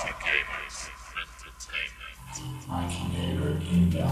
Party Gamers Entertainment. Party Gamer in the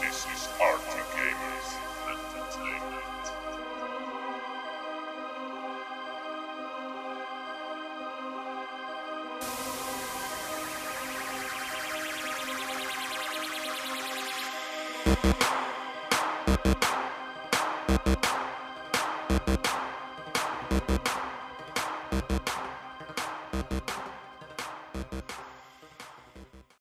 This is Party Gamers Entertainment.